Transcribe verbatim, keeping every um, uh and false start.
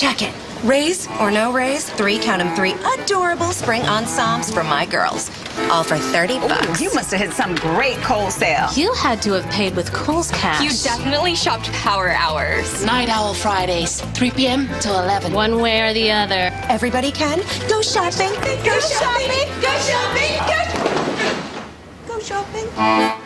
Check it. Raise or no raise, three, count them three, adorable spring ensembles for my girls. All for thirty bucks. Ooh, you must have hit some great Kohl's sale. You had to have paid with Kohl's cash. You definitely shopped power hours. Night Owl Fridays, three p m till eleven. One way or the other. Everybody can go shopping. Go shopping. Go shopping. Go shopping. Go shopping. Go shopping.